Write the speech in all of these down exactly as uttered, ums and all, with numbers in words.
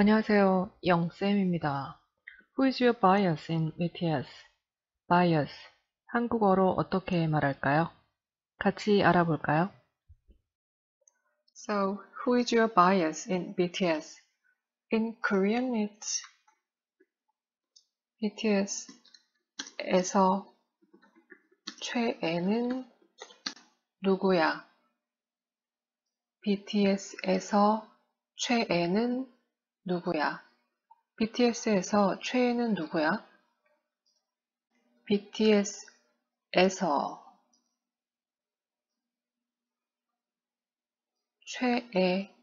안녕하세요. 영쌤입니다. Who is your bias in 비티에스? bias, 한국어로 어떻게 말할까요? 같이 알아볼까요? So, who is your bias in 비티에스? In Korean, it's 비티에스에서 최애는 누구야? 비티에스에서 최애는 누구야? 비티에스에서 최애는 누구야? 비티에스에서 최애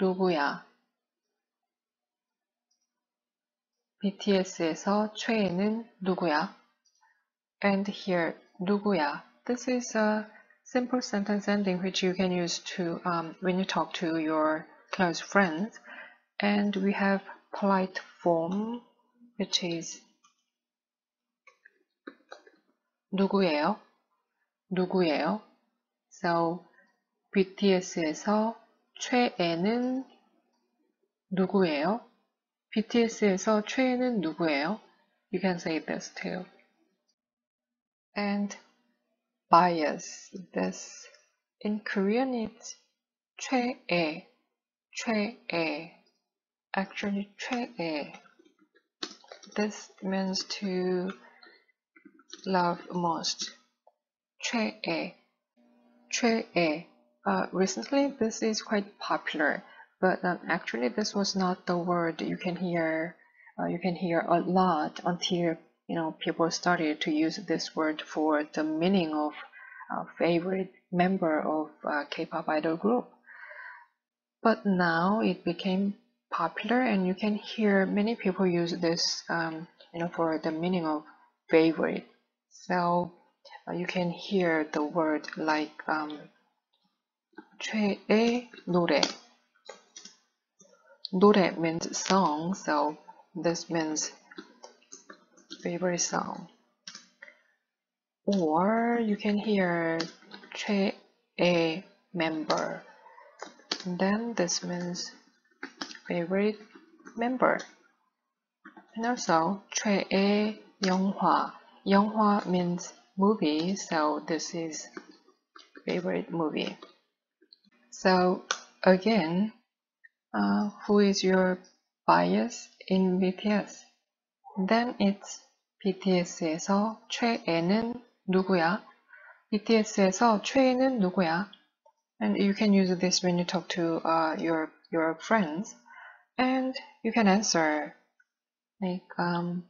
누구야? 비티에스에서 최애는 누구야? And here, 누구야? This is a simple sentence ending which you can use to um, when you talk to your close friends. And we have polite form, which is 누구예요? 누구예요? So, 비티에스에서 최애는 누구예요? 비티에스에서 최애는 누구예요? You can say this too. And bias, this in Korean it's 최애, 최애. Actually, 최애. This means to love most. 최애, 최애. Uh, recently, this is quite popular, but um, actually, this was not the word you can hear. Uh, you can hear a lot until, you know, people started to use this word for the meaning of uh, favorite member of uh, K-pop idol group. But now it became popular, and you can hear many people use this, um, you know, for the meaning of favorite. So uh, you can hear the word like um, 최애 노래. 노래 means song, so this means favorite song. Or you can hear 최애 member. And then this means favorite member. And also 최애 영화. 영화 means movie, so this is favorite movie. So again, uh, who is your bias in 비티에스? Then it's 비티에스에서 최애는 누구야? 비티에스에서 최애는 누구야? And you can use this when you talk to uh, your your friends, and you can answer like um,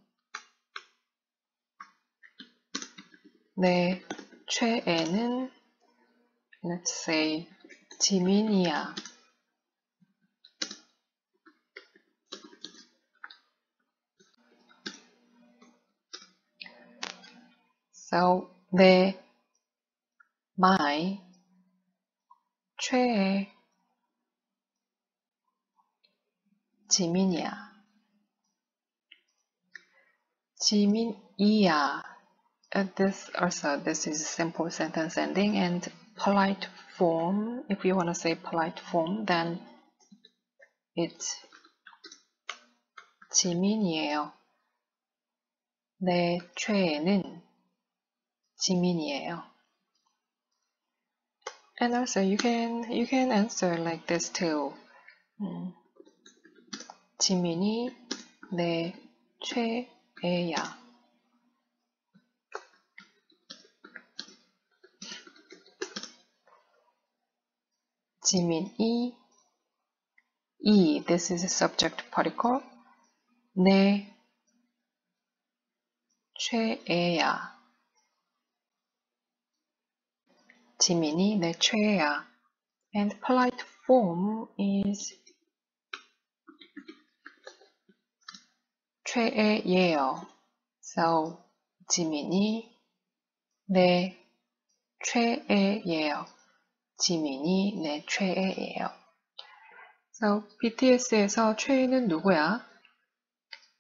내 최애는, let's say, 지민이야. So, 내, my, 최애, 지민이야. 지민이야. And this also, this is a simple sentence ending and polite form. If you want to say polite form, then it's 지민이에요. 내 최애는 지민이에요. And also you can you can answer like this too. 음, 지민이 내 최애야. 지민이, 이, this is a subject particle. 내 최애야. 지민이 내 최애야. And polite form is 최애예요. So, 지민이 내 최애예요. 지민이 내 최애예요. So, 비티에스에서 최애는 누구야?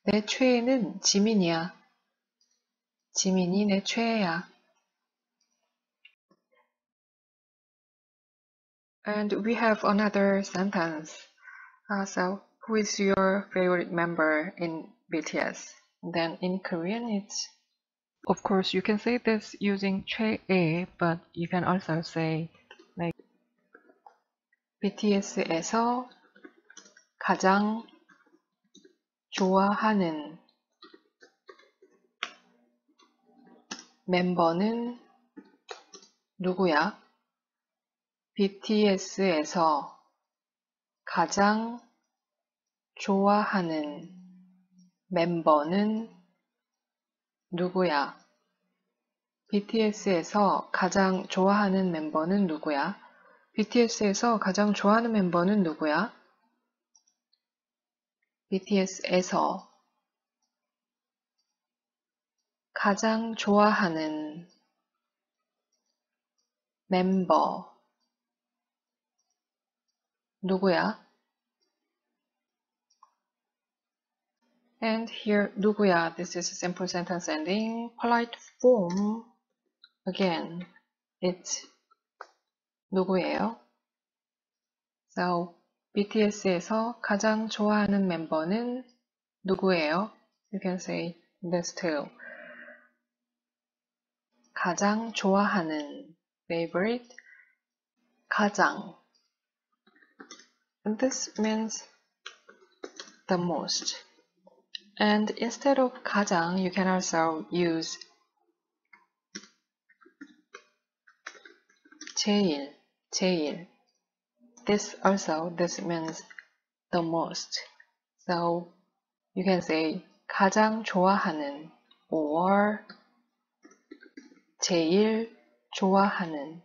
내 최애는 지민이야. 지민이 내 최애야. And we have another sentence. Uh, so, who is your favorite member in B T S? Then in Korean, it's of course you can say this using 최애, but you can also say like 비티에스에서 가장 좋아하는 멤버는 누구야? 비티에스에서 가장 좋아하는 멤버는 누구야? 비티에스에서 가장 좋아하는 멤버는 누구야? 비티에스에서 가장 좋아하는 멤버는 누구야? 비티에스에서 가장 좋아하는 멤버 누구야? And here, 누구야? This is a simple sentence ending. Polite form, again, it's 누구예요? So, 비티에스에서 가장 좋아하는 멤버는 누구예요? You can say this too. 가장 좋아하는, favorite, 가장. And this means the most. And instead of 가장, you can also use 제일, 제일. This also, this means the most. So you can say 가장 좋아하는 or 제일 좋아하는.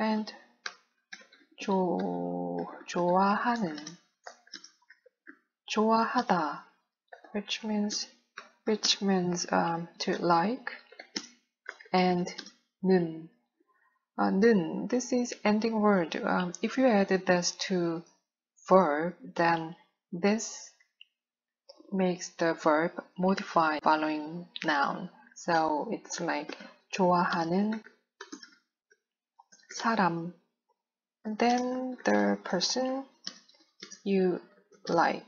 And 조, 좋아하는, 좋아하다, which means, which means um, to like, and 는. Uh, 는, this is ending word. Um, if you added this to verb, then this makes the verb modify following noun. So it's like 좋아하는 사람. And then the person you like.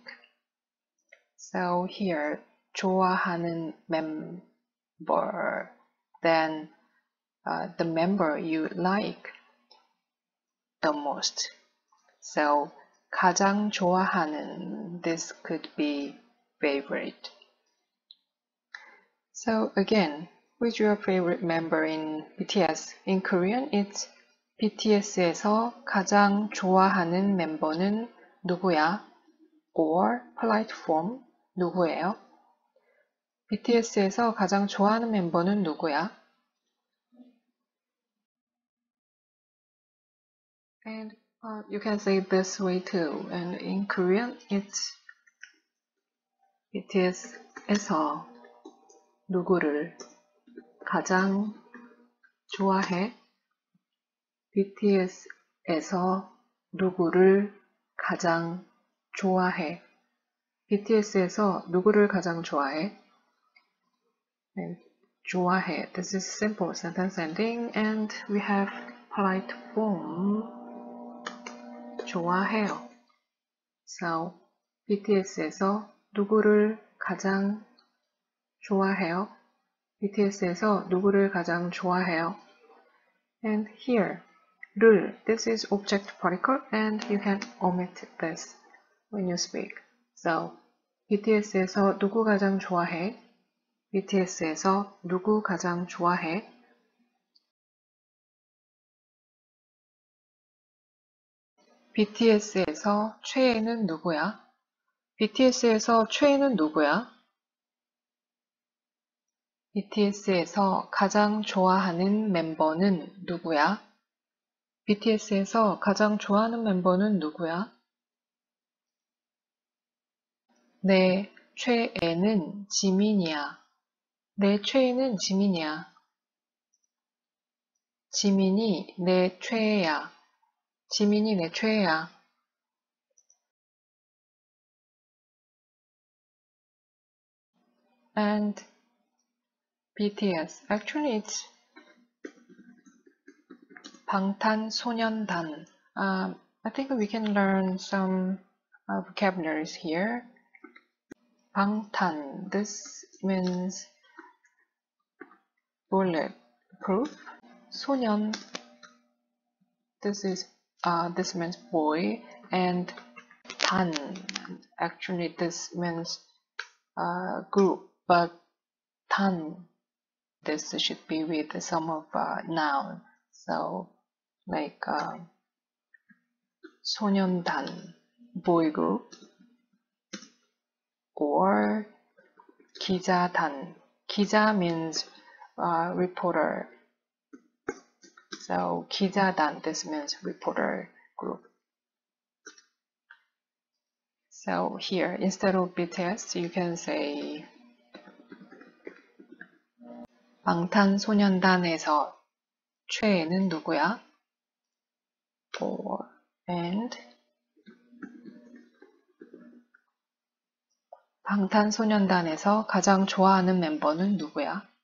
So here, 좋아하는 member. Then uh, the member you like the most. So 가장 좋아하는, this could be favorite. So again, who's your favorite member in B T S? In Korean, it's 비티에스에서 가장 좋아하는 멤버는 누구야? Or polite form, 누구예요? 비티에스에서 가장 좋아하는 멤버는 누구야? And uh, you can say this way too. And in Korean, it's 비티에스에서 누구를 가장 좋아해? 비티에스에서 누구를 가장 좋아해? 비티에스에서 누구를 가장 좋아해? And 좋아해. This is simple sentence ending, and we have polite form. 좋아해요. So, 비티에스에서 누구를 가장 좋아해요? 비티에스에서 누구를 가장 좋아해요? And here. 를, this is object particle and you can omit this when you speak. So, 비티에스에서 누구 가장 좋아해? 비티에스에서 누구 가장 좋아해? 비티에스에서 최애는 누구야? 비티에스에서 최애는 누구야? 비티에스에서 가장 좋아하는 멤버는 누구야? 비티에스에서 가장 좋아하는 멤버는 누구야? 내 최애는 지민이야. 내 최애는 지민이야. 지민이 내 최애야. 지민이 내 최애야. And B T S. Actually, it's 방탄소년단. Um, I think we can learn some uh, vocabularies here. 방탄. This means bulletproof. 소년. This is uh, this means boy, and 단. Actually, this means uh, group, but 단. This should be with some of uh, noun. So, like uh, 소년단, boy group, or 기자단. 기자 means uh, reporter. So, 기자단, this means reporter group. So, here, instead of B T S, you can say 방탄소년단에서 최애는 누구야? Or, and 방탄소년단에서 가장 좋아하는 멤버는 누구야?